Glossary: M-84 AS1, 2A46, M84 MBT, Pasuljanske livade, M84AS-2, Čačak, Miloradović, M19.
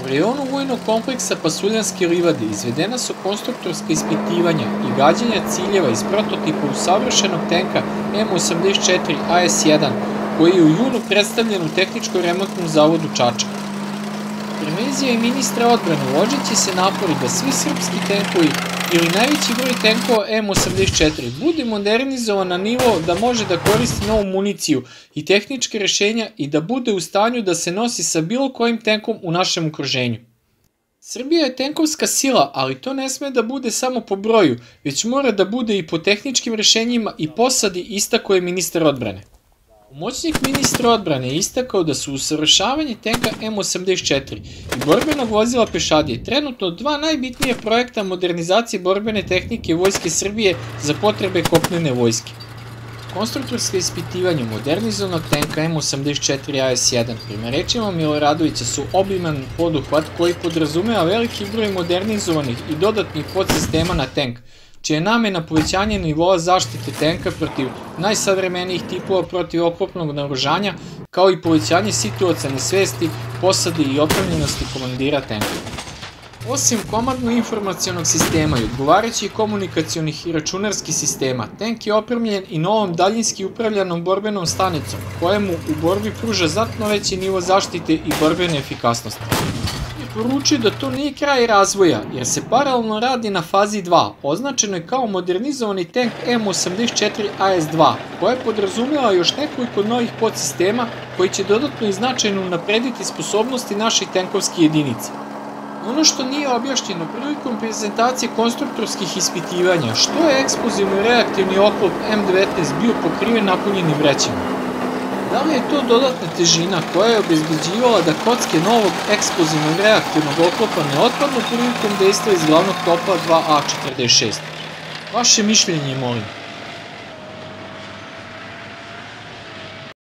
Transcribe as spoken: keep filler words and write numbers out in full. U rejonu vojnog kompleksa Pasuljanske livade izvedena su konstruktorska ispitivanja i gađanja ciljeva iz prototipa usavršenog tenka M osamdeset četiri A S jedan koji je u junu predstavljen u Tehničkom remontnom zavodu Čačak. Premijer i ministar odbrane uložit će se napori da svi srpski tenkovi ili najveći broj tenkova M osamdeset četiri bude modernizovan na nivo da može da koristi novu municiju i tehničke rešenja i da bude u stanju da se nosi sa bilo kojim tenkom u našem okruženju. Srbija je tenkovska sila, ali to ne sme da bude samo po broju, već mora da bude i po tehničkim rešenjima i posadi, istakao je ministar odbrane. Pomoćnik ministra odbrane je istakao da su usavršavanje tenka M osamdeset četiri i borbenog vozila pešadije trenutno dva najbitnija projekta modernizacije borbene tehnike Vojske Srbije za potrebe kopnene vojske. Konstruktorska ispitivanja modernizovanog tenka M osamdeset četiri A S jedan prema rečima Miloradovića su obiman poduhvat koji podrazumeva veliki broj modernizovanih i dodatnih podsistema na tenk, čija je namena povećanje nivoa zaštite tenka protiv najsavremenijih tipova protivoklopnog naoružanja, kao i povećanje situacione svesti, posade i opremljenosti komandira tenka. Osim komandno-informacionog sistema i odgovarajućih komunikacionih i računarskih sistema, tenk je opremljen i novom daljinski upravljanom borbenom stanicom, kojemu u borbi pruža znatno veći nivo zaštite i borbene efikasnosti. Poručuje da to nije kraj razvoja, jer se paralelno radi na fazi dva, označenoj kao modernizovani tank M osamdeset četiri A S dva, koja podrazumeva još nekoliko novih podsistema koji će dodatno i značajno unaprediti sposobnosti naših tenkovskih jedinica. Ono što nije objašnjeno prilikom prezentacije konstruktorskih ispitivanja, što je eksplozivno reaktivni oklop M devetnaest bio pokriven napunjenim vrećima. Da li je to dodatna težina koja je obezbeđivala da kocke novog eksplozivnog reaktivnog oklopa ne otpadnu prilikom dejstva iz glavnog topa dva A četrdeset šest? Vaše mišljenje molim.